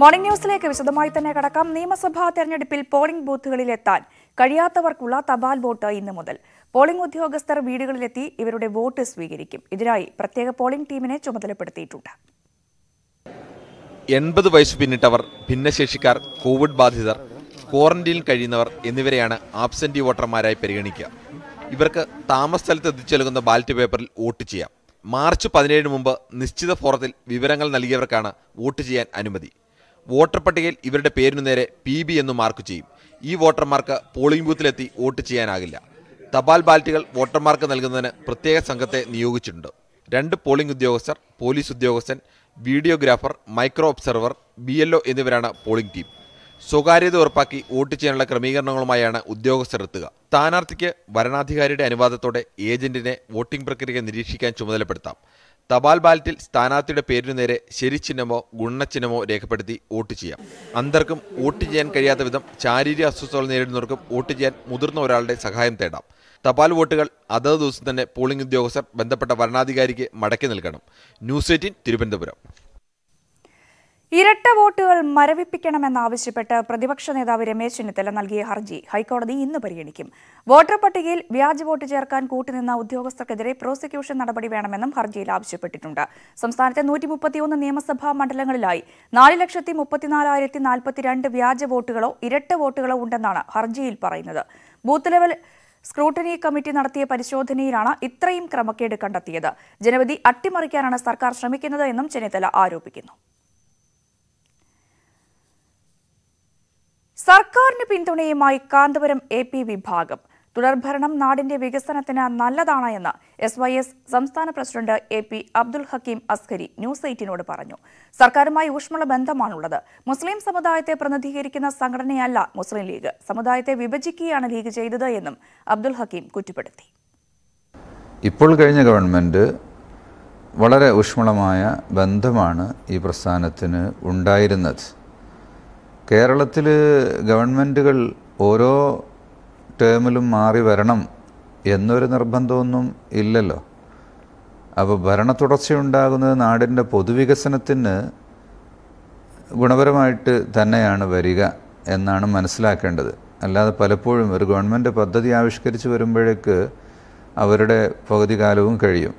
Morning ന്യൂസിലേക്ക് വിശദമായി തന്നെ കടക്കാം. നിയമസഭാ തെരഞ്ഞെടുപ്പിൽ പോളിംഗ് ബൂത്തുകളിലെത്താൻ കഴിയാത്തവർക്കുള്ള തപാൽ വോട്ട് ഇന്ന് മുതൽ. പോളിംഗ് ഉദ്യോഗസ്ഥർ വീടുകളിലെത്തി ഇവരുടെ വോട്ട് സ്വീകരിക്കും. ഇതിനായി പ്രത്യേക പോളിംഗ് ടീമിനെ ചുമതലപ്പെടുത്തിയിട്ടുണ്ട്. 80 വയസ്സ് പിന്നിട്ടവർ, ഭിന്നശേഷിക്കാർ, കോവിഡ് ബാധിതർ, ക്വാറന്റീനിൽ കഴിയുന്നവർ എന്നിവരെയാണ് ആബ്സെന്റി വോട്ടർമാരായി പരിഗണിക്കുക. ഇവർക്ക് താമസ സ്ഥലത്ത് എത്തിച്ചു നൽകുന്ന ബാലറ്റ് പേപ്പറിൽ വോട്ട് ചെയ്യാം. മാർച്ച് 17 മുമ്പ് നിശ്ചിത ഫോറത്തിൽ വിവരങ്ങൾ നൽകിയവർക്കാണ് വോട്ട് ചെയ്യാൻ അനുമതി. വോട്ടർ പട്ടികയിൽ ഇവരുടെ പേരിനു നേരെ PB എന്ന് മാർക്ക് ചെയ്യും. ഈ വോട്ടർമാർക്ക് പോളിംഗ് ബൂത്തിലെത്തി വോട്ട് ചെയ്യാനാകില്ല. തപാൽ ബാലറ്റുകൾ വോട്ടർമാർക്ക് നൽകുന്നതിന് പ്രത്യേക സംഘത്തെ നിയോഗിച്ചിട്ടുണ്ട്. 2 പോളിംഗ് ഉദ്യോഗസ്ഥർ, പോലീസ് ഉദ്യോഗസ്ഥൻ, വീഡിയോഗ്രാഫർ, മൈക്രോ ഒബ്സർവർ, BLO എന്നിവരാണ് പോളിംഗ് ടീം. സ്വകാര്യത ഉറപ്പാക്കി വോട്ട് ചെയ്യാനുള്ള ക്രമീകരണങ്ങളുമായാണ് ഉദ്യോഗസ്ഥർ എത്തുക. സ്ഥാനാർത്ഥിക്ക് വരണാധികാരിയുടെ അനുവാദത്തോടെ ഏജന്റിനെ വോട്ടിംഗ് പ്രക്രിയ നിരീക്ഷിക്കാൻ ചുമതലപ്പെടുത്താം. തപാൽ ബാലറ്റിൽ സ്ഥാനാർത്ഥിയുടെ പേരിനു നേരെ ശരിച്ചിഹ്നമോ ഗുണച്ചിഹ്നമോ രേഖപ്പെടുത്തി വോട്ട് ചെയ്യാം. അന്ധർക്കും വോട്ട് ചെയ്യാൻ കഴിയാത്ത വിധം ശാരീരിക അസ്വസ്ഥതകൾ നേരിടുന്നവർക്കും വോട്ട് ചെയ്യാൻ മുതിർന്ന ഒരാളുടെ സഹായം തേടാം. തപാൽ വോട്ടുകൾ അതത് ദിവസം തന്നെ പോളിംഗ് ഉദ്യോഗസ്ഥർ ബന്ധപ്പെട്ട വരണാധികാരിക്ക് മടക്കി നൽകണം. News18 തിരുവനന്തപുരം. ഇരട്ട വോട്ടുകൾ മരവിപ്പിക്കണമെന്നാവശ്യപ്പെട്ട് പ്രതിപക്ഷ നേതാവ് രമേശ് ചെന്നിത്തല നൽകിയ ഹർജി ഹൈക്കോടതി ഇന്ന് പരിഗണിക്കും. വോട്ടർ പട്ടികയിൽ വ്യാജ വോട്ട് ചേർക്കാൻ കൂട്ടുനിന്ന ഉദ്യോഗസ്ഥർക്കെതിരെ പ്രോസിക്യൂഷൻ നടപടി വേണമെന്നും ഹർജിയിൽ ആവശ്യപ്പെട്ടിട്ടുണ്ട്. സംസ്ഥാനത്തെ 131 നിയമസഭാ മണ്ഡലങ്ങളിലായി 4,34,042 വ്യാജ വോട്ടുകളോ ഇരട്ട വോട്ടുകളോ ഉണ്ടെന്നാണ് ഹർജിയിൽ പറയുന്നത്. ബൂത്ത് ലെവൽ സ്ക്രൂട്ടനി കമ്മിറ്റി നടത്തിയ പരിശോധനയിലാണ് ഇത്രയും ക്രമക്കേട് കണ്ടെത്തിയത്. ജനവിധി അട്ടിമറിക്കാനാണ് സർക്കാർ ശ്രമിക്കുന്നത് എന്നും ചെന്നിത്തല ആരോപിക്കുന്നു. സർക്കാരിന് പിന്തുണയുമായി കാന്തപുരം AP വിഭാഗം. തുടർഭരണം നാടിന്റെ വികസനത്തിന് നല്ലതാണ് എന്ന് SYS സംസ്ഥാന president AP Abdul Hakeem Askari News18 പറഞ്ഞു. സർക്കാരുമായി ഊഷ്മള ബന്ധമാണുള്ളത്. മുസ്ലിം സമുദായത്തെ പ്രതിനിധീകരിക്കുന്ന സംഘടനയല്ല മുസ്ലിം ലീഗ്. സമുദായത്തെ വിഭജിക്കുകയാണ് ലീഗ് ചെയ്തത് എന്നും അബ്ദുൽ ഹക്കീം കുറ്റപ്പെടുത്തി. ഇപ്പോൾ കഴിഞ്ഞ ഗവൺമെന്റ് വളരെ ഊഷ്മളമായ ബന്ധമാണ് ഈ പ്രസ്ഥാനത്തിന് ഉണ്ടായിരുന്നത്. കേരളത്തിൽ ഗവൺമെൻറ്റുകൾ ഓരോ ടേമിലും മാറി വരണം എന്നൊരു നിർബന്ധമൊന്നും ഇല്ലല്ലോ. അപ്പോൾ ഭരണ തുടർച്ചയുണ്ടാകുന്നത് നാടിൻ്റെ പൊതുവികസനത്തിന് ഗുണപരമായിട്ട് തന്നെയാണ് വരിക എന്നാണ് മനസ്സിലാക്കേണ്ടത്. അല്ലാതെ പലപ്പോഴും ഒരു ഗവൺമെൻറ് പദ്ധതി ആവിഷ്കരിച്ച് വരുമ്പോഴേക്ക് അവരുടെ പകുതി കാലവും കഴിയും.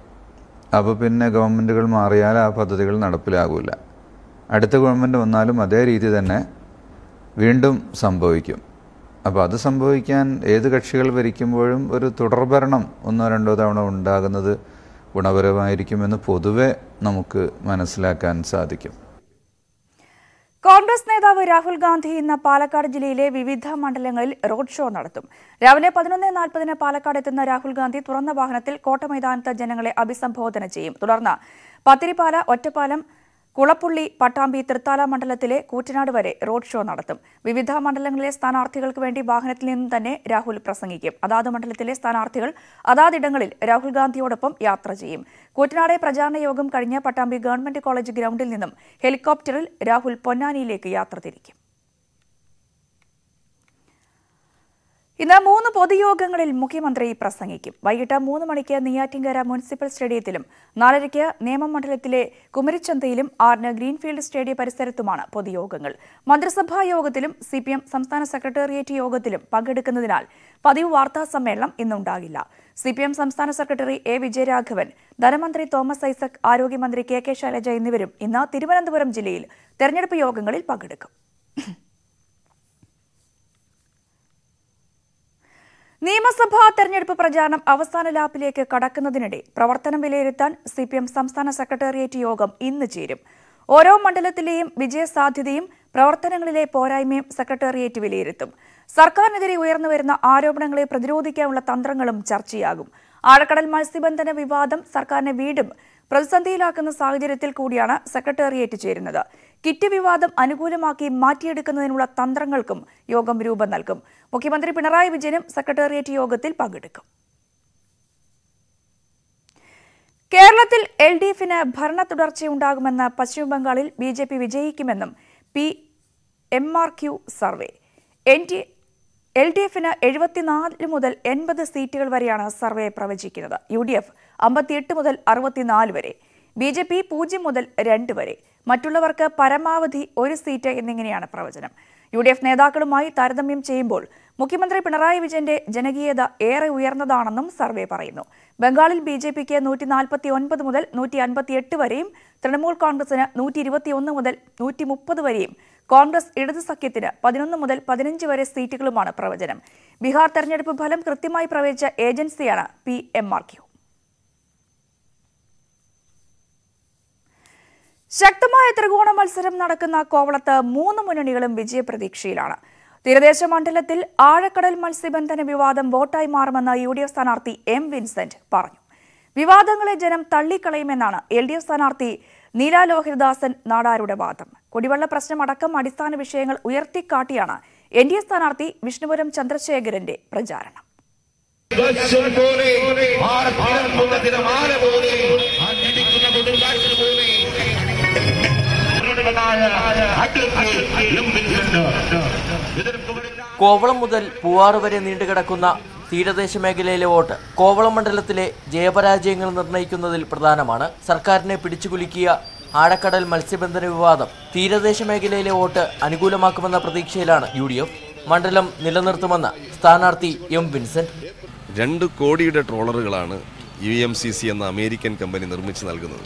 അപ്പോൾ പിന്നെ ഗവൺമെൻറ്റുകൾ മാറിയാൽ ആ പദ്ധതികൾ നടപ്പിലാകില്ല. അടുത്ത ഗവൺമെൻറ് വന്നാലും അതേ രീതി തന്നെ വീണ്ടും സംഭവിക്കും. അപ്പോൾ അത് സംഭവിക്കാൻ ഏത് കക്ഷികൾ ഭരിക്കുമ്പോഴും ഒരു തുടർഭരണം 1-2 തവണ ഉണ്ടാകുന്നത് ഗുണപരമായിരിക്കുമെന്ന് പൊതുവെ നമുക്ക് മനസ്സിലാക്കാൻ സാധിക്കും. കോൺഗ്രസ് നേതാവ് രാഹുൽ ഗാന്ധി ഇന്ന് പാലക്കാട് ജില്ലയിലെ വിവിധ മണ്ഡലങ്ങളിൽ റോഡ് ഷോ നടത്തും. രാവിലെ 11:40 പാലക്കാട് എത്തുന്ന രാഹുൽ ഗാന്ധി തുറന്ന വാഹനത്തിൽ കോട്ടമൈതാനത്ത് ജനങ്ങളെ അഭിസംബോധന ചെയ്യും. തുടർന്ന് പത്തിരിപ്പാല, ഒറ്റപ്പാലം, കുളപ്പുള്ളി, പട്ടാമ്പി, തൃത്താല മണ്ഡലത്തിലെ കൂറ്റനാട് വരെ റോഡ് ഷോ നടത്തും. വിവിധ മണ്ഡലങ്ങളിലെ സ്ഥാനാർത്ഥികൾക്ക് വേണ്ടി വാഹനത്തിൽ നിന്നും തന്നെ രാഹുൽ പ്രസംഗിക്കും. അതാത് മണ്ഡലത്തിലെ സ്ഥാനാർത്ഥികൾ അതാതിടങ്ങളിൽ രാഹുൽ ഗാന്ധിയോടൊപ്പം യാത്ര ചെയ്യും. കൂറ്റനാടെ പ്രചാരണ യോഗം കഴിഞ്ഞ് പട്ടാമ്പി ഗവൺമെന്റ് കോളേജ് ഗ്രൗണ്ടിൽ നിന്നും ഹെലികോപ്റ്ററിൽ രാഹുൽ പൊന്നാനിയിലേക്ക് യാത്ര തിരിക്കും. ഇന്ന് 3 പൊതുയോഗങ്ങളിൽ മുഖ്യമന്ത്രി പ്രസംഗിക്കും. വൈകിട്ട് 3 മണിക്ക് നെയ്യാറ്റിൻകര മുനിസിപ്പൽ സ്റ്റേഡിയത്തിലും 4:30 നേമം മണ്ഡലത്തിലെ കുമരിച്ചന്തയിലും 6:00 ഗ്രീൻഫീൽഡ് സ്റ്റേഡിയം പരിസരത്തുമാണ് പൊതുയോഗങ്ങൾ. മന്ത്രിസഭാ യോഗത്തിലും CPM സംസ്ഥാന സെക്രട്ടേറിയറ്റ് യോഗത്തിലും പങ്കെടുക്കുന്നതിനാൽ പതിവ് വാർത്താ സമ്മേളനം ഇന്നുണ്ടാകില്ല. CPM സംസ്ഥാന സെക്രട്ടറി A വിജയരാഘവൻ, ധനമന്ത്രി തോമസ് ഐസക്, ആരോഗ്യമന്ത്രി KK ശൈലജ എന്നിവരും ഇന്ന് തിരുവനന്തപുരം ജില്ലയിൽ തെരഞ്ഞെടുപ്പ് യോഗങ്ങളിൽ പങ്കെടുക്കും. നിയമസഭാ തെരഞ്ഞെടുപ്പ് പ്രചാരണം അവസാന ലാപ്പിലേക്ക് കടക്കുന്നതിനിടെ പ്രവർത്തനം വിലയിരുത്താൻ CPM സംസ്ഥാന സെക്രട്ടേറിയറ്റ് യോഗം ഇന്ന് ചേരും. ഓരോ മണ്ഡലത്തിലെയും വിജയസാധ്യതയും പ്രവർത്തനങ്ങളിലെ പോരായ്മയും സെക്രട്ടേറിയറ്റ് വിലയിരുത്തും. സർക്കാരിനെതിരെ ഉയർന്നുവരുന്ന ആരോപണങ്ങളെ പ്രതിരോധിക്കാനുള്ള തന്ത്രങ്ങളും ചർച്ചയാകും. ആഴക്കടൽ മത്സ്യബന്ധന വിവാദം സർക്കാരിനെ വീണ്ടും പ്രതിസന്ധിയിലാക്കുന്ന സാഹചര്യത്തിൽ കൂടിയാണ് സെക്രട്ടേറിയറ്റ് ചേരുന്നത്. കിറ്റ് വിവാദം അനുകൂലമാക്കി മാറ്റിയെടുക്കുന്നതിനുള്ള തന്ത്രങ്ങൾക്കും യോഗം രൂപം നൽകും. മുഖ്യമന്ത്രി പിണറായി വിജയനും സെക്രട്ടേറിയറ്റ് യോഗത്തിൽ പങ്കെടുക്കും. കേരളത്തിൽ LDFന് ഭരണ തുടർച്ചയുണ്ടാകുമെന്ന് പശ്ചിമബംഗാളിൽ BJP വിജയിക്കുമെന്നും PMRQ സർവേ. LDFന് 74 മുതൽ 80 സീറ്റുകൾ വരെയാണ് സർവേ പ്രവചിക്കുന്നത്. UDF 58 മുതൽ 64 വരെ, BJP 0 മുതൽ 2 വരെ. മറ്റുള്ളവർക്ക് പരമാവധി ഒരു സീറ്റ് എന്നിങ്ങനെയാണ് പ്രവചനം. യുഡിഎഫ് നേതാക്കളുമായി താരതമ്യം ചെയ്യുമ്പോൾ മുഖ്യമന്ത്രി പിണറായി വിജയന്റെ ജനകീയത ഏറെ ഉയർന്നതാണെന്നും സർവേ പറയുന്നു. ബംഗാളിൽ ബിജെപിക്ക് 149 മുതൽ 158 വരെയും, തൃണമൂൽ കോൺഗ്രസിന് 121 മുതൽ 130 വരെയും, കോൺഗ്രസ് ഇടതു സഖ്യത്തിന് 11 മുതൽ 15 വരെ സീറ്റുകളുമാണ് പ്രവചനം. ബീഹാർ തെരഞ്ഞെടുപ്പ് ഫലം കൃത്യമായി പ്രവചിച്ച ഏജൻസിയാണ് PMRQ. ശക്തമായ ത്രികോണ മത്സരം നടക്കുന്ന കോവളത്ത് 3 മുന്നണികളും വിജയപ്രതീക്ഷയിലാണ്. തീരദേശ മണ്ഡലത്തിൽ ആഴക്കടൽ മത്സ്യബന്ധന വിവാദം വോട്ടായി മാറുമെന്ന് UDF സ്ഥാനാർത്ഥി M. വിൻസെന്റ് പറഞ്ഞു. വിവാദങ്ങളെ ജനം തള്ളിക്കളയുമെന്നാണ് LDF സ്ഥാനാർത്ഥി നീല ലോഹിതദാസൻ നാടാരുടെ വാദം. കുടിവെള്ള പ്രശ്നമടക്കം അടിസ്ഥാന വിഷയങ്ങൾ ഉയർത്തിക്കാട്ടിയാണ് NDA സ്ഥാനാർത്ഥി വിഷ്ണുപുരം ചന്ദ്രശേഖരന്റെ പ്രചാരണം. കോവളം മുതൽ പൂവാറ് വരെ നീണ്ടുകിടക്കുന്ന തീരദേശ മേഖലയിലെ വോട്ട് കോവളം മണ്ഡലത്തിലെ ജയപരാജയങ്ങൾ നിർണ്ണയിക്കുന്നതിൽ പ്രധാനമാണ്. സർക്കാരിനെ പിടിച്ചുകുലുക്കിയ ആഴക്കടൽ മത്സ്യബന്ധന വിവാദം തീരദേശ മേഖലയിലെ വോട്ട് അനുകൂലമാക്കുമെന്ന പ്രതീക്ഷയിലാണ് UDF. മണ്ഡലം നിലനിർത്തുമെന്ന് സ്ഥാനാർത്ഥി M. വിൻസെന്റ്. 2 കോടിയുടെ ട്രോളറുകളാണ് UMCC എന്ന അമേരിക്കൻ കമ്പനി നിർമ്മിച്ചു നൽകുന്നത്.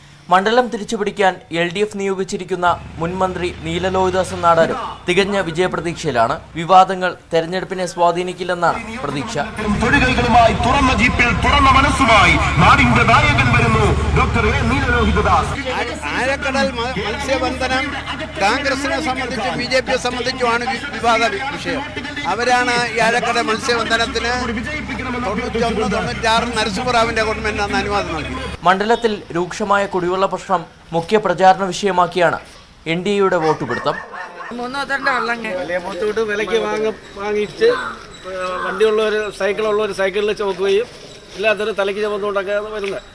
മണ്ഡലം തിരിച്ചുപിടിക്കാൻ LDF നിയോഗിച്ചിരിക്കുന്ന മുൻമന്ത്രി നീല ലോഹിതദാസൻ നാടാരും തികഞ്ഞ വിജയപ്രതീക്ഷയിലാണ്. വിവാദങ്ങൾ തെരഞ്ഞെടുപ്പിനെ സ്വാധീനിക്കില്ലെന്നാണ് പ്രതീക്ഷ. ആഴക്കടൽ മത്സ്യബന്ധനം കോൺഗ്രസിനെ സംബന്ധിച്ച് BJPയെ സംബന്ധിച്ചുമാണ് വിവാദ വിഷയം. അവരാണ് ഈ ആഴക്കടൽ മത്സ്യബന്ധനത്തിന് 1996 നരസിംഹറാവിന്റെ ഗവൺമെന്റ് അന്ന് അനുവാദം നൽകി. മണ്ഡലത്തിൽ രൂക്ഷമായ കുടിവെള്ള പ്രശ്നം മുഖ്യ പ്രചാരണ വിഷയമാക്കിയാണ് NDAയുടെ വോട്ടുപിടുത്തം. 3 വെള്ളം വിലയ്ക്ക് വാങ്ങിച്ച് വണ്ടിയുള്ളവർ സൈക്കിളുള്ളവർ സൈക്കിളിൽ ചുമക്കുകയും എല്ലാത്തരും തലയ്ക്ക് ചുമന്നുകൊണ്ടൊക്കെ വരുന്നത്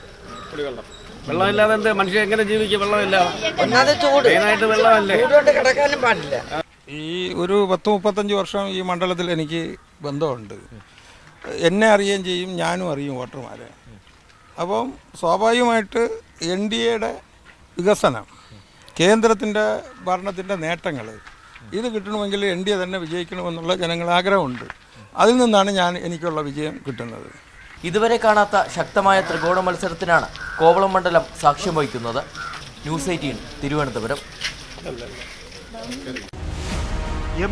കുടിവെള്ളം. വെള്ളമില്ലാതെ എന്ത് മനുഷ്യൻ എങ്ങനെ ജീവിക്കും? വെള്ളമില്ലാതെ വെള്ളമല്ലേ കിടക്കാനും പാടില്ല. ഈ ഒരു 10-35 വർഷം ഈ മണ്ഡലത്തിൽ എനിക്ക് ബന്ധമുണ്ട്. എന്നെ അറിയുകയും ചെയ്യും, ഞാനും അറിയും വോട്ടർമാരെ. അപ്പം സ്വാഭാവികമായിട്ട് NDAയുടെ വികസനം, കേന്ദ്രത്തിൻ്റെ ഭരണത്തിൻ്റെ നേട്ടങ്ങൾ ഇത് കിട്ടണമെങ്കിൽ NDA തന്നെ വിജയിക്കണമെന്നുള്ള ജനങ്ങൾ ആഗ്രഹമുണ്ട്. അതിൽ നിന്നാണ് എനിക്കുള്ള വിജയം കിട്ടുന്നത്. ഇതുവരെ കാണാത്ത ശക്തമായ ത്രികോണ മത്സരത്തിനാണ് കോവളം മണ്ഡലം സാക്ഷ്യം വഹിക്കുന്നത്. News18 തിരുവനന്തപുരം.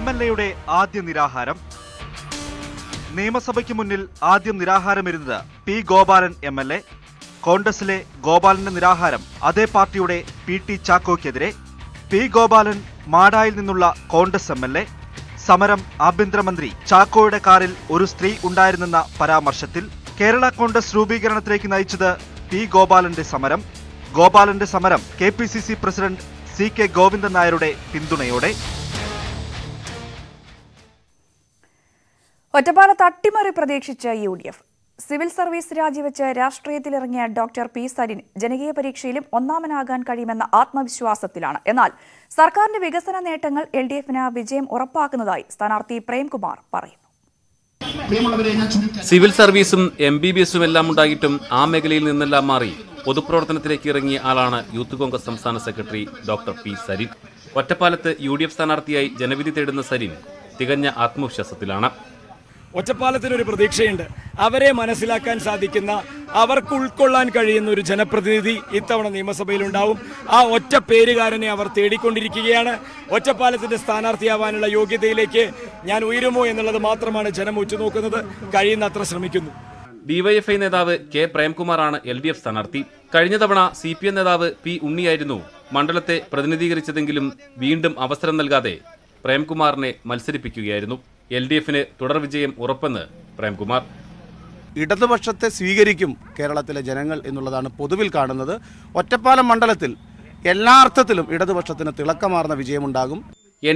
MLAയുടെ ആദ്യ നിരാഹാരം. നിയമസഭയ്ക്ക് മുന്നിൽ ആദ്യം നിരാഹാരമിരുന്നത് P. ഗോപാലൻ MLA. കോൺഗ്രസിലെ ഗോപാലന്റെ നിരാഹാരം അതേ പാർട്ടിയുടെ PT. ചാക്കോയ്ക്കെതിരെ. P. ഗോപാലൻ മാടായിൽ നിന്നുള്ള കോൺഗ്രസ് MLA. സമരം ആഭ്യന്തരമന്ത്രി ചാക്കോയുടെ കാറിൽ ഒരു സ്ത്രീ ഉണ്ടായിരുന്നെന്ന പരാമർശത്തിൽ. കേരള കോൺഗ്രസ് രൂപീകരണത്തിലേക്ക് നയിച്ചത് P. ഗോപാലന്റെ സമരം. ഗോപാലന്റെ സമരം KPCC പ്രസിഡന്റ് CK. ഗോവിന്ദൻ നായരുടെ പിന്തുണയോടെ. ഒറ്റപ്പാല തട്ടിമറി പ്രതീക്ഷിച്ച UDF. സിവിൽ സർവീസ് രാജിവെച്ച് രാഷ്ട്രീയത്തിലിറങ്ങിയ ഡോക്ടർ P. സരിൻ ജനകീയ പരീക്ഷയിലും ഒന്നാമനാകാൻ കഴിയുമെന്ന ആത്മവിശ്വാസത്തിലാണ്. എന്നാൽ സർക്കാരിന്റെ വികസന നേട്ടങ്ങൾ LDFന് വിജയം ഉറപ്പാക്കുന്നതായി സ്ഥാനാർത്ഥി പ്രേംകുമാർ പറയുന്നു. സിവിൽ സർവീസും MBBSഉം എല്ലാം ഉണ്ടായിട്ടും ആ മേഖലയിൽ നിന്നെല്ലാം മാറി പൊതുപ്രവർത്തനത്തിലേക്ക് ഇറങ്ങിയ ആളാണ് യൂത്ത് കോൺഗ്രസ് സംസ്ഥാന സെക്രട്ടറി ഡോക്ടർ P. സരിൻ. ഒറ്റപ്പാലത്ത് UDF സ്ഥാനാർത്ഥിയായി ജനവിധി തേടുന്ന സരിൻ തികഞ്ഞ ആത്മവിശ്വാസത്തിലാണ്. ഒറ്റപ്പാലത്തിനൊരു പ്രതീക്ഷയുണ്ട്. അവരെ മനസ്സിലാക്കാൻ സാധിക്കുന്ന, അവർക്ക് ഉൾക്കൊള്ളാൻ കഴിയുന്ന ഒരു ജനപ്രതിനിധി ഇത്തവണ നിയമസഭയിലുണ്ടാവും. ആ ഒറ്റ പേരുകാരനെ അവർ തേടിക്കൊണ്ടിരിക്കുകയാണ്. ഒറ്റപ്പാലത്തിൻ്റെ സ്ഥാനാർത്ഥിയാവാനുള്ള യോഗ്യതയിലേക്ക് ഞാൻ ഉയരുമോ എന്നുള്ളത് മാത്രമാണ് ജനം ഉറ്റുനോക്കുന്നത്. കഴിയുന്നത്ര ശ്രമിക്കുന്നു. DYFI നേതാവ് K. പ്രേംകുമാറാണ് LDF സ്ഥാനാർത്ഥി. കഴിഞ്ഞ തവണ CPM നേതാവ് P. ഉണ്ണിയായിരുന്നു മണ്ഡലത്തെ പ്രതിനിധീകരിച്ചതെങ്കിലും വീണ്ടും അവസരം നൽകാതെ പ്രേംകുമാറിനെ മത്സരിപ്പിക്കുകയായിരുന്നു. LDFന് തുടർ വിജയം ഉറപ്പെന്ന് പ്രേംകുമാർ. ഇടതുപക്ഷത്തെ സ്വീകരിക്കും കേരളത്തിലെ ജനങ്ങൾ എന്നുള്ളതാണ് പൊതുവിൽ കാണുന്നത്. ഒറ്റപ്പാലം മണ്ഡലത്തിൽ എല്ലാ അർത്ഥത്തിലും ഇടതുപക്ഷത്തിന് തിളക്കമാർന്ന വിജയമുണ്ടാകും.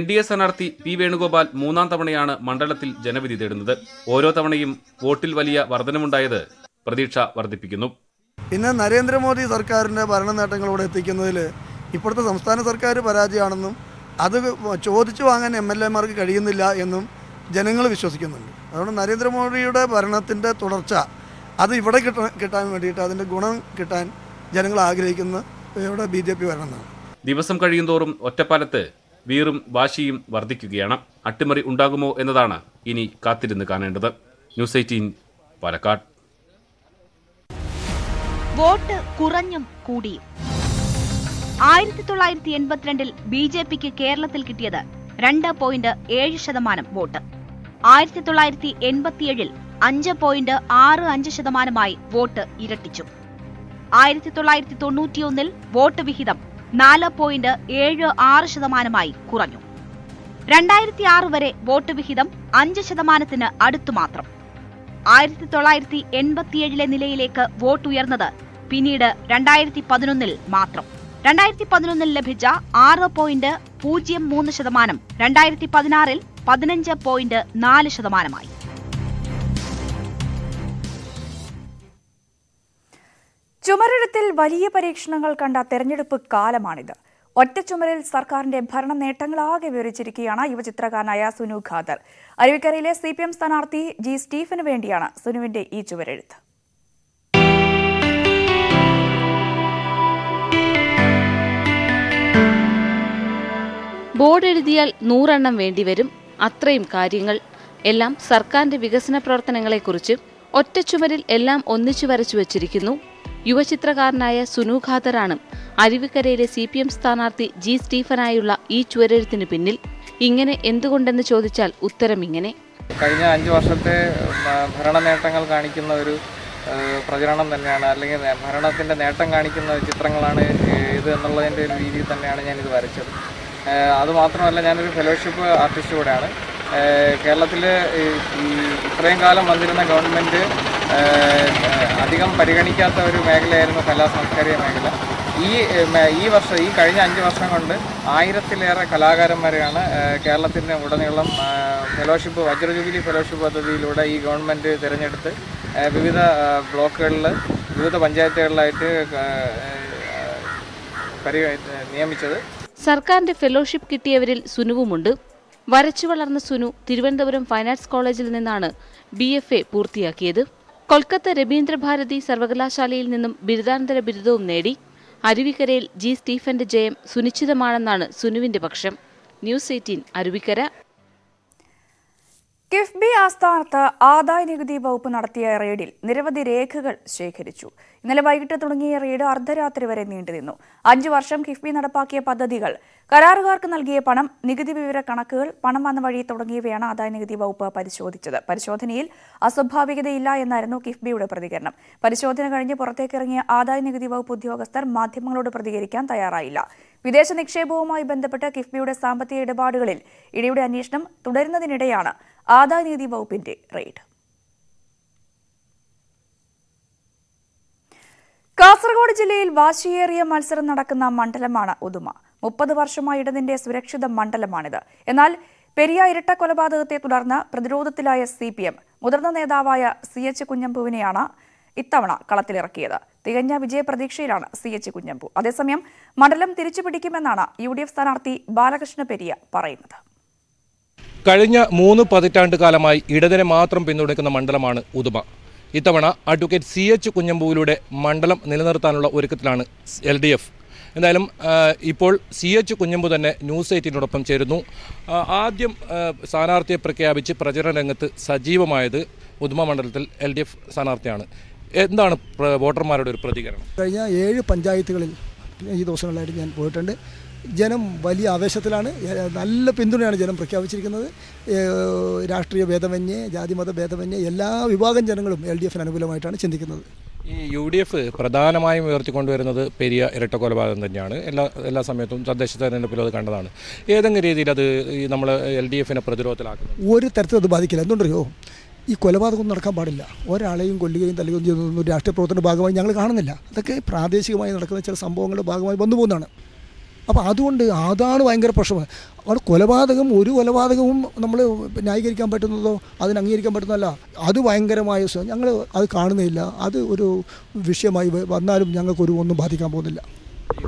NDA സ്ഥാനാർത്ഥി P. വേണുഗോപാൽ 3-ാം തവണയാണ് മണ്ഡലത്തിൽ ജനവിധി തേടുന്നത്. ഓരോ തവണയും വോട്ടിൽ വലിയ വർധനമുണ്ടായത് പ്രതീക്ഷ വർദ്ധിപ്പിക്കുന്നു. In the Narendra Modi Sarkar and Baranatagal Tikanole, he put the Samstana Sarkar Parajanum, other Chodchuang and MLA Mark in the Layanum, General Vishoskin. I don't know Narendra Modi, Baranatinda, Torcha, other Ivata Ketan Medita than the Gunam Ketan, General Agrikin, BJP Varana. ദിവസം കഴിയുന്തോറും ഒറ്റപ്പാലത്തെ വീറും വാശിയും വർദ്ധിക്കുകയാണ്. അട്ടിമറി ഉണ്ടാകുമോ എന്നതാണ് ഇനി കാത്തിരുന്ന് കാണേണ്ടത്. ന്യൂസ് 18 പാലക്കാട്. വോട്ട് കുറഞ്ഞും കൂടിയും 1982-ൽ ബിജെപിക്ക് കേരളത്തിൽ കിട്ടിയത് 2.7% വോട്ട്. 1987-ൽ 5.65% വോട്ട് ഇരട്ടിച്ചു. 1991-ൽ വോട്ട് വിഹിതം 4.76% കുറഞ്ഞു. 2006 വരെ വോട്ട് വിഹിതം 5% അടുത്തു മാത്രം. 1987-ലെ നിലയിലേക്ക് വോട്ട് ഉയർന്നത് പിന്നീട് 2011-ൽ മാത്രം. 2011-ൽ ലഭിച്ച 6.03% 2016-ൽ 15.4%. ചുമരിടത്തിൽ വലിയ പരീക്ഷണങ്ങൾ കണ്ട തെരഞ്ഞെടുപ്പ് കാലമാണിത്. ഒറ്റ ചുമരിൽ സർക്കാരിന്റെ ഭരണ നേട്ടങ്ങളാകെ വിവരിച്ചിരിക്കുകയാണ് യുവചിത്രകാരനായ സുനു ഖാദർ. അരുവിക്കരയിലെ CPM സ്ഥാനാർത്ഥി ജി സ്റ്റീഫന് വേണ്ടിയാണ് സുനുവിന്റെ ഈ ചുമരെഴുത്ത്. ബോർഡ് എഴുതിയാൽ 100 വേണ്ടിവരും, അത്രയും കാര്യങ്ങൾ. എല്ലാം സർക്കാരിന്റെ വികസന പ്രവർത്തനങ്ങളെക്കുറിച്ച് ഒറ്റ ചുമരിൽ എല്ലാം ഒന്നിച്ചു വരച്ചു വച്ചിരിക്കുന്നു. യുവചിത്രകാരനായ സുനു ഖാദറാണ് അരുവിക്കരയിലെ CPM സ്ഥാനാർത്ഥി ജി സ്റ്റീഫനായുള്ള ഈ ചുവരെഴുത്തിന് പിന്നിൽ. ഇങ്ങനെ എന്തുകൊണ്ടെന്ന് ചോദിച്ചാൽ ഉത്തരം ഇങ്ങനെ. കഴിഞ്ഞ 5 വർഷത്തെ ഭരണ നേട്ടങ്ങൾ കാണിക്കുന്ന ഒരു പ്രചരണം തന്നെയാണ്, അല്ലെങ്കിൽ ഭരണത്തിൻ്റെ നേട്ടം കാണിക്കുന്ന ചിത്രങ്ങളാണ് ഇത് എന്നുള്ളതിൻ്റെ ഒരു രീതിയിൽ തന്നെയാണ് ഞാനിത് വരച്ചത്. അതുമാത്രമല്ല, ഞാനൊരു ഫെലോഷിപ്പ് ആർട്ടിസ്റ്റ് കൂടെയാണ്. കേരളത്തിൽ ഇത്രയും കാലം വന്നിരുന്ന ഗവൺമെൻറ് അധികം പരിഗണിക്കാത്ത ഒരു മേഖലയായിരുന്നു കലാ സാംസ്കാരിക മേഖല. ഈ കഴിഞ്ഞ 5 വർഷം കൊണ്ട് 1000-ലേറെ കലാകാരന്മാരെയാണ് കേരളത്തിൻ്റെ ഉടനീളം ഫെലോഷിപ്പ്, വജ്രജൂബിലി ഫെലോഷിപ്പ് പദ്ധതിയിലൂടെ ഈ ഗവൺമെൻറ് തിരഞ്ഞെടുത്ത് വിവിധ ബ്ലോക്കുകളിൽ വിവിധ പഞ്ചായത്തുകളിലായിട്ട് നിയമിച്ചത്. സർക്കാരിൻ്റെ ഫെലോഷിപ്പ് കിട്ടിയവരിൽ സുനുവുമുണ്ട്. വരച്ചു വളർന്ന സുനു തിരുവനന്തപുരം ഫൈൻ ആർട്സ് കോളേജിൽ നിന്നാണ് BFA പൂർത്തിയാക്കിയത്. കൊൽക്കത്ത രവീന്ദ്രഭാരതി സർവകലാശാലയിൽ നിന്നും ബിരുദാനന്തര ബിരുദവും നേടി. അരുവിക്കരയിൽ ജി സ്റ്റീഫന്റെ ജയം സുനിശ്ചിതമാണെന്നാണ് സുനുവിന്റെ പക്ഷം. ന്യൂസ് 18 അരുവിക്കര. കിഫ്ബി ആസ്ഥാനത്ത് ആദായനികുതി വകുപ്പ് നടത്തിയ റെയ്ഡിൽ നിരവധി രേഖകൾ ശേഖരിച്ചു. ഇന്നലെ വൈകിട്ട് തുടങ്ങിയ റെയ്ഡ് അർദ്ധരാത്രി വരെ നീണ്ടുനിന്നു. 5 വർഷം കിഫ്ബി നടപ്പാക്കിയ പദ്ധതികൾ, കരാറുകാർക്ക് നൽകിയ പണം, നികുതി വിവര കണക്കുകൾ, പണം വന്ന വഴി തുടങ്ങിയവയാണ് ആദായനികുതി വകുപ്പ് പരിശോധിച്ചത്. പരിശോധനയിൽ അസ്വാഭാവികതയില്ല എന്നായിരുന്നു കിഫ്ബിയുടെ പ്രതികരണം. പരിശോധന കഴിഞ്ഞ് പുറത്തേക്കിറങ്ങിയ ആദായനികുതി വകുപ്പ് ഉദ്യോഗസ്ഥർ മാധ്യമങ്ങളോട് പ്രതികരിക്കാൻ തയ്യാറായില്ല. വിദേശ നിക്ഷേപവുമായി ബന്ധപ്പെട്ട് കിഫ്ബിയുടെ സാമ്പത്തിക ഇടപാടുകളിൽ ഇടിയുടെ അന്വേഷണം തുടരുന്നതിനിടെയാണ് ആദായനികുതി വകുപ്പിന്റെ റെയ്ഡ്. കാസർഗോഡ് ജില്ലയിൽ വാശിയേറിയ മത്സരം നടക്കുന്ന മണ്ഡലമാണ് ഉദുമ. 30 വർഷമായി ഇടതിന്റെ സുരക്ഷിത മണ്ഡലമാണിത്. എന്നാൽ പെരിയ ഇരട്ട കൊലപാതകത്തെ തുടർന്ന് പ്രതിരോധത്തിലായ CPM മുതിർന്ന നേതാവായ CH കുഞ്ഞമ്പുവിനെയാണ് ഇത്തവണ കളത്തിലിറക്കിയത്. തികഞ്ഞ വിജയപ്രതീക്ഷയിലാണ് CH കുഞ്ഞമ്പു. അതേസമയം മണ്ഡലം തിരിച്ചുപിടിക്കുമെന്നാണ് UDF സ്ഥാനാർത്ഥി ബാലകൃഷ്ണ പെരിയ പറയുന്നത്. കഴിഞ്ഞ 3 പതിറ്റാണ്ടുകാലമായി ഇടതിനെ മാത്രം പിന്തുണയ്ക്കുന്ന മണ്ഡലമാണ് ഉദുമ. ഇത്തവണ അഡ്വക്കേറ്റ് CH കുഞ്ഞമ്പുവിലൂടെ മണ്ഡലം നിലനിർത്താനുള്ള ഒരുക്കത്തിലാണ് LDF. എന്തായാലും ഇപ്പോൾ CH കുഞ്ഞമ്പു തന്നെ ന്യൂസ് 18-നോടൊപ്പം ചേരുന്നു. ആദ്യം സ്ഥാനാർത്ഥിയെ പ്രഖ്യാപിച്ച് പ്രചരണ രംഗത്ത് സജീവമായത് ഉദുമ മണ്ഡലത്തിൽ LDF സ്ഥാനാർത്ഥിയാണ്. എന്താണ് വോട്ടർമാരുടെ ഒരു പ്രതികരണം? കഴിഞ്ഞ 7 പഞ്ചായത്തുകളിൽ ഈ ദിവസങ്ങളിലായിട്ട് ഞാൻ പോയിട്ടുണ്ട്. ജനം വലിയ ആവേശത്തിലാണ്, നല്ല പിന്തുണയാണ് ജനം പ്രഖ്യാപിച്ചിരിക്കുന്നത്. രാഷ്ട്രീയ ഭേദമന്യേ, ജാതിമത ഭേദമന്യേ എല്ലാ വിഭാഗം ജനങ്ങളും LDFന് അനുകൂലമായിട്ടാണ് ചിന്തിക്കുന്നത്. ഈ UDF പ്രധാനമായും ഉയർത്തിക്കൊണ്ടുവരുന്നത് പെരിയ ഇരട്ട കൊലപാതകം തന്നെയാണ്. എല്ലാ സമയത്തും തദ്ദേശ തെരഞ്ഞെടുപ്പിലും അത് കണ്ടതാണ്. ഏതെങ്കിലും രീതിയിൽ അത് ഈ നമ്മൾ LDFനെ പ്രതിരോധത്തിലാക്കുന്നത് ഒരു തരത്തിലും അത് ബാധിക്കില്ല. എന്തുകൊണ്ടറിയോ, ഈ കൊലപാതകമൊന്നും നടക്കാൻ പാടില്ല. ഒരാളെയും കൊല്ലുകയും തല്ലുകയും ചെയ്യുന്നൊന്നും രാഷ്ട്രീയ പ്രവർത്തനത്തിൻ്റെ ഭാഗമായി ഞങ്ങൾ കാണുന്നില്ല. അതൊക്കെ പ്രാദേശികമായി നടക്കുന്ന ചില സംഭവങ്ങളുടെ ഭാഗമായി വന്നു പോകുന്നതാണ്. അതുകൊണ്ട് അതാണ് ഭയങ്കര പ്രശ്നം. അവിടെ കൊലപാതകം ഒരു കൊലപാതകവും നമ്മൾ ന്യായീകരിക്കാൻ പറ്റുന്നതോ അതിന് അംഗീകരിക്കാൻ പറ്റുന്നതല്ല. അത് ഭയങ്കരമായ ഞങ്ങൾ അത് കാണുന്നില്ല. അത് ഒരു വിഷയമായി വന്നാലും ഞങ്ങൾക്കൊരു ഒന്നും ബാധിക്കാൻ പോകുന്നില്ല.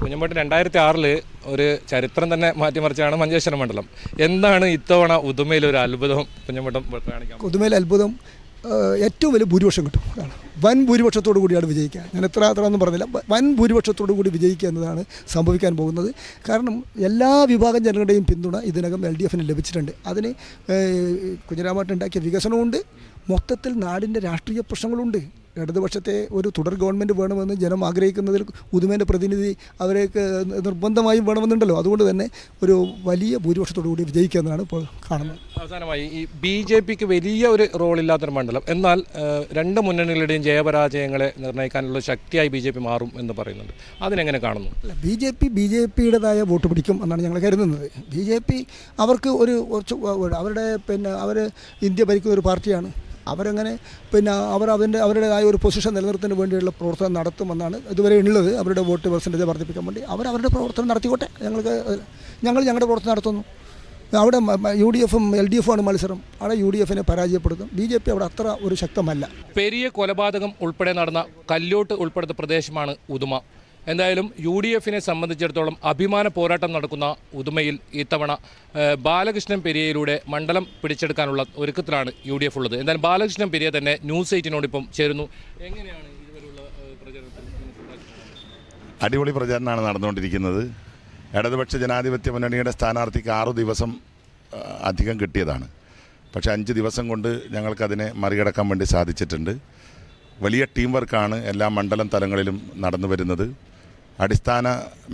കുഞ്ഞമ്പേട്ടൻ 2006 ഒരു ചരിത്രം തന്നെ മാറ്റിമറിച്ചാണ് മഞ്ചേശ്വരം മണ്ഡലം. എന്താണ് ഇത്തവണ ഉദുമയിലൊരു അത്ഭുതം കുഞ്ഞമ്പേട്ടൻ കാണിക്കാൻ? ഉദുമയിൽ അത്ഭുതം ഏറ്റവും വലിയ ഭൂരിപക്ഷം കിട്ടും. അതാണ് വൻ ഭൂരിപക്ഷത്തോടു കൂടിയാണ് വിജയിക്കുക. ഞാൻ എത്ര ഒന്നും പറഞ്ഞില്ല, വൻ ഭൂരിപക്ഷത്തോടു കൂടി വിജയിക്കുക എന്നതാണ് സംഭവിക്കാൻ പോകുന്നത്. കാരണം എല്ലാ വിഭാഗം ജനങ്ങളുടെയും പിന്തുണ ഇതിനകം LDF ലഭിച്ചിട്ടുണ്ട്. അതിന് കുഞ്ഞരാമായിട്ടുണ്ടാക്കിയ വികസനമുണ്ട്, മൊത്തത്തിൽ നാടിൻ്റെ രാഷ്ട്രീയ പ്രശ്നങ്ങളുണ്ട്. ഇടതുപക്ഷത്തെ ഒരു തുടർ ഗവൺമെൻറ് വേണമെന്ന് ജനം ആഗ്രഹിക്കുന്നതിൽ ഉദുമേൻ്റെ പ്രതിനിധി അവരേക്ക് നിർബന്ധമായും വേണമെന്നുണ്ടല്ലോ. അതുകൊണ്ട് തന്നെ ഒരു വലിയ ഭൂരിപക്ഷത്തോടു കൂടി വിജയിക്കുക എന്നാണ് ഇപ്പോൾ കാണുന്നത്. അവസാനമായി, ഈ BJPക്ക് വലിയ ഒരു റോളില്ലാത്തൊരു മണ്ഡലം, എന്നാൽ രണ്ട് മുന്നണികളുടെയും ജയപരാജയങ്ങളെ നിർണ്ണയിക്കാനുള്ള ശക്തിയായി BJP മാറും എന്ന് പറയുന്നുണ്ട്. അതിനെങ്ങനെ കാണുന്നു? അല്ല, BJPയുടേതായ വോട്ട് പിടിക്കും എന്നാണ് ഞങ്ങൾ കരുതുന്നത്. BJP അവർക്ക് ഒരു അവരുടെ അവർ ഇന്ത്യ ഭരിക്കുന്ന ഒരു പാർട്ടിയാണ്. അവരങ്ങനെ അവർ അവരുടേതായ ഒരു പൊസിഷൻ നിലനിർത്തുന്നതിന് വേണ്ടിയുള്ള പ്രവർത്തനം നടത്തുമെന്നാണ് ഇതുവരെ ഉള്ളത്. അവരുടെ വോട്ട് പെർസെൻറ്റേജ് വർദ്ധിപ്പിക്കാൻ വേണ്ടി അവരുടെ പ്രവർത്തനം നടത്തിക്കോട്ടെ. ഞങ്ങൾ ഞങ്ങളുടെ പ്രവർത്തനം നടത്തുന്നു. അവിടെ UDF ഉം LDF ഉമാണ് മത്സരം. അവിടെ UDF പരാജയപ്പെടുത്തും. BJP അവിടെ അത്ര ഒരു ശക്തമല്ല. പെരിയ കൊലപാതകം ഉൾപ്പെടെ നടന്ന കല്ല്യോട്ട് ഉൾപ്പെടുന്ന പ്രദേശമാണ് ഉദുമ. എന്തായാലും UDF സംബന്ധിച്ചിടത്തോളം അഭിമാന പോരാട്ടം നടക്കുന്ന ഉദുമയിൽ ഇത്തവണ ബാലകൃഷ്ണൻ പെരിയയിലൂടെ മണ്ഡലം പിടിച്ചെടുക്കാനുള്ള ഒരുക്കത്തിലാണ് UDF ഉള്ളത്. എന്തായാലും ബാലകൃഷ്ണൻ പെരിയ തന്നെ News18നോടൊപ്പം ചേരുന്നു. എങ്ങനെയാണ് ഇതുവരെയുള്ള പ്രചാരണത്തിൽ? അടിപൊളി പ്രചാരണമാണ് നടന്നുകൊണ്ടിരിക്കുന്നത്. ഇടതുപക്ഷ ജനാധിപത്യ മുന്നണിയുടെ സ്ഥാനാർത്ഥിക്ക് 6 ദിവസം അധികം കിട്ടിയതാണ്. പക്ഷേ 5 ദിവസം കൊണ്ട് ഞങ്ങൾക്കതിനെ മറികടക്കാൻ വേണ്ടി സാധിച്ചിട്ടുണ്ട്. വലിയ ടീം വർക്കാണ് എല്ലാ മണ്ഡലം തലങ്ങളിലും നടന്നു വരുന്നത്. അടിസ്ഥാന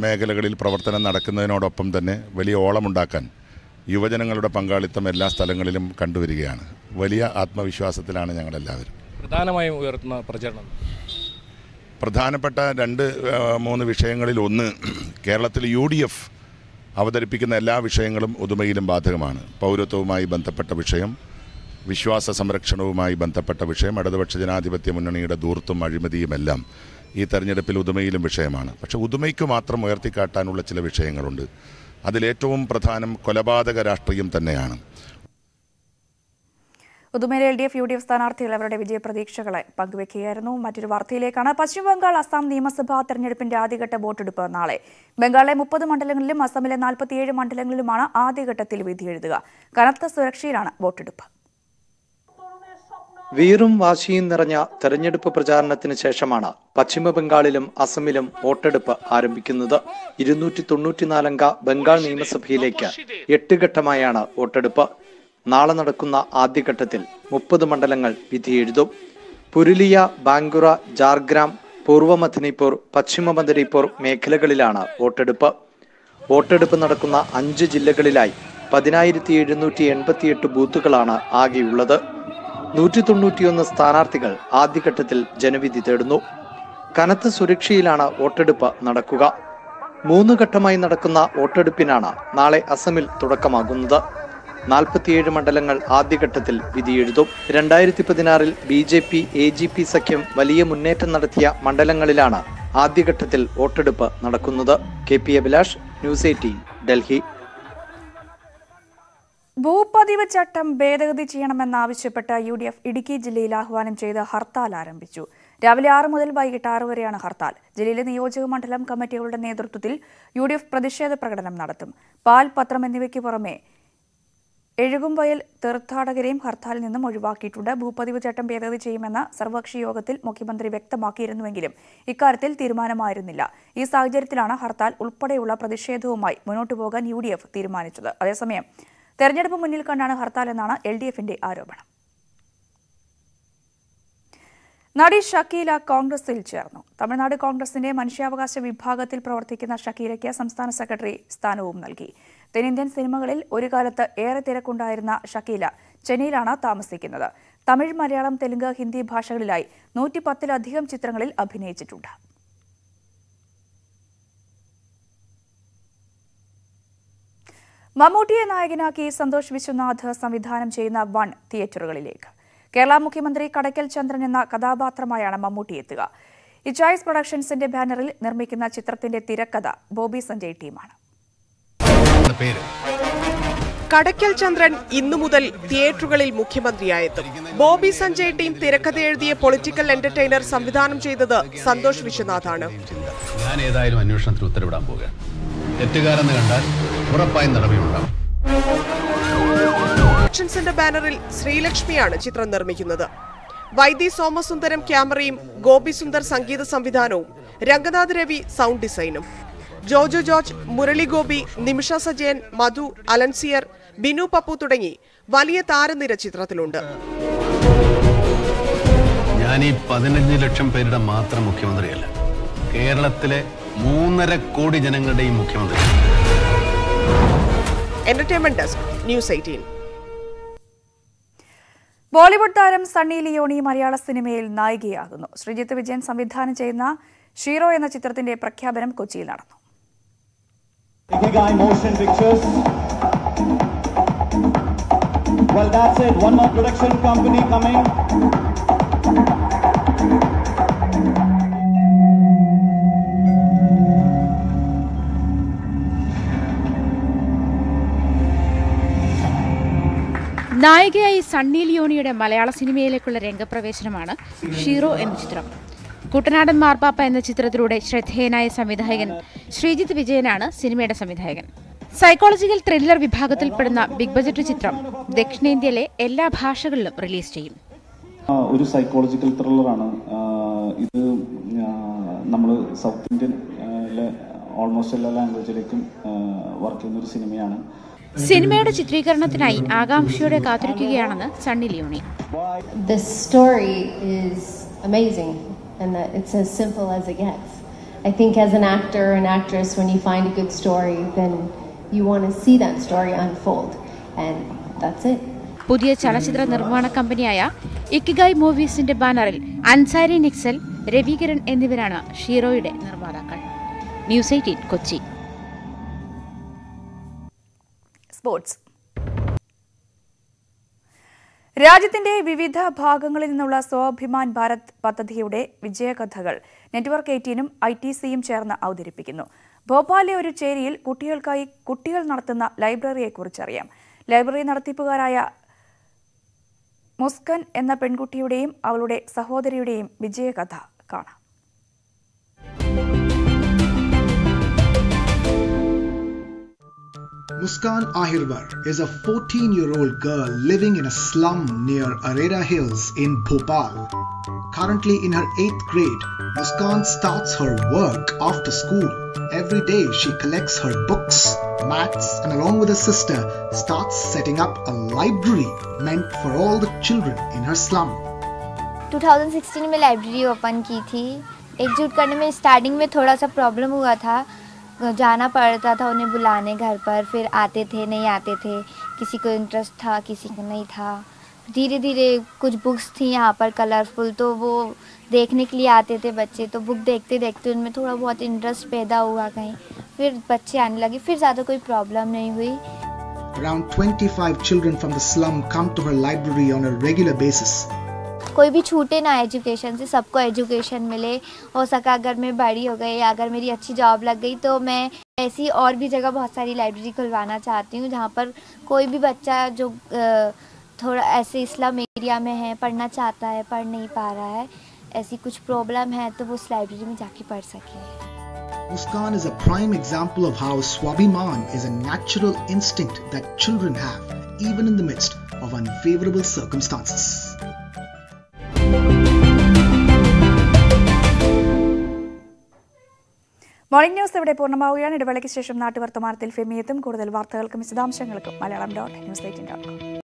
മേഖലകളിൽ പ്രവർത്തനം നടക്കുന്നതിനോടൊപ്പം തന്നെ വലിയ ഓളമുണ്ടാക്കാൻ യുവജനങ്ങളുടെ പങ്കാളിത്തം എല്ലാ സ്ഥലങ്ങളിലും കണ്ടുവരികയാണ്. വലിയ ആത്മവിശ്വാസത്തിലാണ് ഞങ്ങളെല്ലാവരും. പ്രധാനമായും ഉയർത്തുന്ന പ്രചരണം പ്രധാനപ്പെട്ട 2-3 വിഷയങ്ങളിൽ ഒന്ന്, കേരളത്തിൽ UDF അവതരിപ്പിക്കുന്ന എല്ലാ വിഷയങ്ങളും ഉദുമയിലും ബാധകമാണ്. പൗരത്വവുമായി ബന്ധപ്പെട്ട വിഷയം, വിശ്വാസ സംരക്ഷണവുമായി ബന്ധപ്പെട്ട വിഷയം, ഇടതുപക്ഷ ജനാധിപത്യ മുന്നണിയുടെ ധൂർത്തും അഴിമതിയുമെല്ലാം ഈ തെരഞ്ഞെടുപ്പിൽ ഉദുമയിലും വിഷയമാണ്. പക്ഷേ ഉദുമയ്ക്ക് മാത്രം ഉയർത്തിക്കാട്ടാനുള്ള ചില വിഷയങ്ങളുണ്ട്. അതിലേറ്റവും പ്രധാനം കൊലപാതക രാഷ്ട്രീയം തന്നെയാണ്. ഉദുമയിൽ LDF, UDF സ്ഥാനാർത്ഥികൾ അവരുടെ വിജയപ്രതീക്ഷകളെ പങ്കുവെക്കുകയായിരുന്നു. മറ്റൊരു വാർത്തയിലേക്കാണ്. പശ്ചിമബംഗാൾ, അസം നിയമസഭാ തെരഞ്ഞെടുപ്പിന്റെ ആദ്യഘട്ട വോട്ടെടുപ്പ് നാളെ. ബംഗാളിലെ 30 മണ്ഡലങ്ങളിലും അസമിലെ 47 മണ്ഡലങ്ങളിലുമാണ് ആദ്യഘട്ടത്തിൽ വിധിയെഴുതുക. കനത്ത സുരക്ഷയിലാണ് വോട്ടെടുപ്പ്. വീറും വാശിയും നിറഞ്ഞ തെരഞ്ഞെടുപ്പ് പ്രചാരണത്തിന് ശേഷമാണ് പശ്ചിമബംഗാളിലും അസമിലും വോട്ടെടുപ്പ് ആരംഭിക്കുന്നത്. 294 അംഗ ബംഗാൾ നിയമസഭയിലേക്ക് 8 ഘട്ടമായാണ് വോട്ടെടുപ്പ്. നാളെ നടക്കുന്ന ആദ്യഘട്ടത്തിൽ 30 മണ്ഡലങ്ങൾ വിധിയെഴുതും. പുരുലിയ, ബാങ്കുറ, ജാർഗ്രാം, പൂർവ്വ മെദിനിപൂർ, പശ്ചിമ മെദിനിപൂർ മേഖലകളിലാണ് വോട്ടെടുപ്പ്. വോട്ടെടുപ്പ് നടക്കുന്ന 5 ജില്ലകളിലായി 10,788 ബൂത്തുകളാണ് ആകെയുള്ളത്. 191 സ്ഥാനാർത്ഥികൾ ആദ്യഘട്ടത്തിൽ ജനവിധി തേടുന്നു. കനത്ത സുരക്ഷയിലാണ് വോട്ടെടുപ്പ് നടക്കുക. 3 ഘട്ടമായി നടക്കുന്ന വോട്ടെടുപ്പിനാണ് നാളെ അസമിൽ തുടക്കമാകുന്നത്. 47 മണ്ഡലങ്ങൾ ആദ്യഘട്ടത്തിൽ വിധിയെഴുതും. 2016-ൽ BJP AGP സഖ്യം വലിയ മുന്നേറ്റം നടത്തിയ മണ്ഡലങ്ങളിലാണ് ആദ്യഘട്ടത്തിൽ വോട്ടെടുപ്പ് നടക്കുന്നത്. KP Abhilash, News18, Delhi. ഭൂപതിവ് ചട്ടം ഭേദഗതി ചെയ്യണമെന്നാവശ്യപ്പെട്ട് UDF ഇടുക്കി ജില്ലയിൽ ആഹ്വാനം ചെയ്ത് ഹർത്താൽ ആരംഭിച്ചു. രാവിലെ 6 മുതൽ വൈകിട്ട് 6 വരെയാണ് ഹർത്താൽ. ജില്ലയിലെ നിയോജക മണ്ഡലം കമ്മിറ്റികളുടെ നേതൃത്വത്തിൽ UDF പ്രതിഷേധ പ്രകടനം നടത്തും. പാൽ, പത്രം എന്നിവയ്ക്ക് പുറമെ എഴുകുംവയൽ തീർത്ഥാടകരെയും ഹർത്താലിൽ നിന്നും ഒഴിവാക്കിയിട്ടുണ്ട്. ഭൂപതിവ് ചട്ടം ഭേദഗതി ചെയ്യുമെന്ന് സർവകക്ഷി യോഗത്തിൽ മുഖ്യമന്ത്രി വ്യക്തമാക്കിയിരുന്നുവെങ്കിലും ഇക്കാര്യത്തിൽ തീരുമാനമായിരുന്നില്ല. ഈ സാഹചര്യത്തിലാണ് ഹർത്താൽ ഉൾപ്പെടെയുള്ള പ്രതിഷേധവുമായി മുന്നോട്ടു പോകാൻ UDF തീരുമാനിച്ചത്. അതേസമയം തെരഞ്ഞെടുപ്പ് മുന്നിൽ കണ്ടാണ് ഹർത്താൽ എന്നാണ് LDFന്റെ ആരോപണം. നടി ഷക്കീല കോൺഗ്രസിൽ ചേർന്നു. തമിഴ്നാട് കോൺഗ്രസിന്റെ മനുഷ്യാവകാശ വിഭാഗത്തിൽ പ്രവർത്തിക്കുന്ന ഷക്കീലയ്ക്ക് സംസ്ഥാന സെക്രട്ടറി സ്ഥാനവും നൽകി. തെന്നിന്ത്യൻ സിനിമകളിൽ ഒരു കാലത്ത് ഏറെ തിരക്കുണ്ടായിരുന്ന ഷക്കീല ചെന്നൈയിലാണ് താമസിക്കുന്നത്. തമിഴ്, മലയാളം, തെലുങ്ക്, ഹിന്ദി ഭാഷകളിലായി 110-ലധികം ചിത്രങ്ങളിൽ അഭിനയിച്ചിട്ടുണ്ട്. മമ്മൂട്ടിയെ നായകനാക്കി സന്തോഷ് വിശ്വനാഥ് സംവിധാനം ചെയ്യുന്ന വൺ തിയേറ്ററുകളിലേക്ക്. കേരള മുഖ്യമന്ത്രി കടയ്ക്കൽ ചന്ദ്രൻ എന്ന കഥാപാത്രമായാണ് മമ്മൂട്ടി എത്തുക. ഇച്ചായ്സ് പ്രൊഡക്ഷൻസിന്റെ ബാനറിൽ നിർമ്മിക്കുന്ന ചിത്രത്തിന്റെ തിരക്കഥ ബോബി സഞ്ജയ് ടീമാണ്. എന്ന പേര്. കടയ്ക്കൽ ചന്ദ്രൻ ഇന്നു മുതൽ തിയേറ്ററുകളിൽ മുഖ്യമന്ത്രിയായെത്തും. ബോബി സഞ്ജയ് ടീം തിരക്കഥ എഴുതിയ പൊളിറ്റിക്കൽ എന്റർടൈനർ സംവിധാനം ചെയ്തത് സന്തോഷ് വിശ്വനാഥാണ്. ഞാൻ ഏതായാലും അന്വേഷണത്തിൽ ഉത്തരവിടാൻ പോകുകയാണ്. തെറ്റുകാരെന്ന് കണ്ടാൽ ഉറപ്പായും നടപടിയുണ്ടാകും. ഓപ്ഷൻസിന്റെ ബാനറിൽ ശ്രീലക്ഷ്മിയാണ് ചിത്രം നിർമ്മിക്കുന്നത്. വൈദി സോമസുന്ദരം ക്യാമറയും ഗോപി സുന്ദർ സംഗീത സംവിധാനവും രംഗനാഥ് രവി സൗണ്ട് ഡിസൈനും. ജോജോ ജോർജ്, മുരളി ഗോപി, നിമിഷ സജയൻ, മധു, അലൻസിയർ, ബിനു പപ്പു തുടങ്ങി വലിയ താരനിര ചിത്രത്തിലുണ്ട്. ഞാൻ ഈ 15 ലക്ഷം പേരുടെ മാത്രം മുഖ്യമന്ത്രിയല്ല, കേരളത്തിലെ 3.5 കോടി ജനങ്ങളുടെയും മുഖ്യമന്ത്രി. Entertainment desk, news 18. ബോളിവുഡ് താരം സണ്ണി ലിയോണി മലയാള സിനിമയിൽ നായികയാകുന്നു. ശ്രീജിത്ത് വിജയൻ സംവിധാനം ചെയ്യുന്ന ഷീറോ എന്ന ചിത്രത്തിന്റെ പ്രഖ്യാപനം കൊച്ചിയിൽ നടന്നു. നായികയായി സണ്ണി ലിയോണിയുടെ മലയാള സിനിമയിലേക്കുള്ള രംഗപ്രവേശനമാണ് ഷീറോ എന്ന ചിത്രം. കുട്ടനാടൻ മാർപ്പാപ്പ എന്ന ചിത്രത്തിലൂടെ ശ്രദ്ധേയനായ സംവിധായകൻ ശ്രീജിത്ത് വിജയനാണ് സിനിമയുടെ സംവിധായകൻ. സൈക്കോളജിക്കൽ ത്രില്ലർ വിഭാഗത്തിൽപ്പെടുന്ന ബിഗ് ബജറ്റ് ചിത്രം ദക്ഷിണേന്ത്യയിലെ എല്ലാ ഭാഷകളിലും റിലീസ് ചെയ്യും. ഒരു സൈക്കോളജിക്കൽ ത്രില്ലറാണ് ഇത്. നമ്മൾ സൗത്ത് ഇന്ത്യയിലെ ഓൾമോസ്റ്റ് എല്ലാ ലാംഗ്വേജിലേക്കും വർക്ക് ചെയ്യുന്ന ഒരു സിനിമയാണ്. സിനിമയുടെ ചിത്രീകരണത്തിനായി ആകാംക്ഷയോടെ കാത്തിരിക്കുകയാണെന്ന് Sunny Leonie. The story is amazing. And that it's as simple as it gets. I think as an actor or an actress, when you find a good story, then you want to see that story unfold, and that's it. പുതിയ ചലച്ചിത്ര നിർമ്മാണ കമ്പനിയായ ikigai മൂവീസിന്റെ ബാനറിൽ അൻസാരി നിക്സൽ, രവികിരൺ എന്നിവരാണ് ഷീറോയുടെ നിർമ്മാതാക്കൾ. News 18 Kochi. Sports. രാജ്യത്തിന്റെ വിവിധ ഭാഗങ്ങളിൽ നിന്നുള്ള സ്വാഭിമാൻ ഭാരത് പദ്ധതിയുടെ വിജയകഥകൾ നെറ്റ്വർക്ക് 18 ITCയും ചേർന്ന് അവതരിപ്പിക്കുന്നു. ഭോപ്പാലിലെ ഒരു ചേരിയിൽ കുട്ടികൾക്കായി കുട്ടികൾ നടത്തുന്ന ലൈബ്രറിയെക്കുറിച്ചറിയാം. ലൈബ്രറി നടത്തിപ്പുകാരായ മുസ്കൻ എന്ന പെൺകുട്ടിയുടെയും അവളുടെ സഹോദരിയുടെയും വിജയകഥ കാണാം. Muskan Ahirwar is a 14-year-old girl living in a slum near Arera Hills in Bhopal. Currently in her 8th grade, Muskan starts her work after school. Every day she collects her books, mats, and along with her sister starts setting up a library meant for all the children in her slum. 2016 में library open की थी. एकजुट करने में starting में थोड़ा सा problem हुआ था. जाना पड़ता था उन्हें बुलाने घर पर, फिर आते थे नहीं आते थे, किसी को इंटरेस्ट था किसी को नहीं था. धीरे धीरे कुछ बुक्स थी यहाँ पर कलरफुल, तो वो देखने के लिए आते थे बच्चे. तो बुक देखते देखते उनमें थोड़ा बहुत इंटरेस्ट पैदा हुआ कहीं, फिर बच्चे आने लगे, फिर ज़्यादा कोई प्रॉब्लम नहीं हुई. Around 25 children from the slum come to her library on a regular basis. कोई भी छूटे ना एजुकेशन से, सबको एजुकेशन मिले. हो सका अगर मैं बड़ी हो गई या अगर मेरी अच्छी जॉब लग गई तो मैं ऐसी और भी जगह बहुत सारी लाइब्रेरी खुलवाना चाहती हूँ, जहाँ पर कोई भी बच्चा जो थोड़ा ऐसे स्लम एरिया में है, पढ़ना चाहता है, पढ़ नहीं पा रहा है, ऐसी कुछ प्रॉब्लम है, तो वो उस लाइब्रेरी में जाके पढ़ सके. Muskan is a prime example of how Swabhiman is a natural instinct that children have, even in the midst of unfavorable circumstances. Morning news ഇവിടെ പൂർണ്ണമാവുകയാണ്. ഇടവേളയ്ക്ക് ശേഷം നാട്ടുവർത്തമാനത്തിൽ ഫെമിയെത്തും. കൂടുതൽ വാർത്തകൾക്കും വിശദാംശങ്ങൾക്കും മലയാളം.news18.com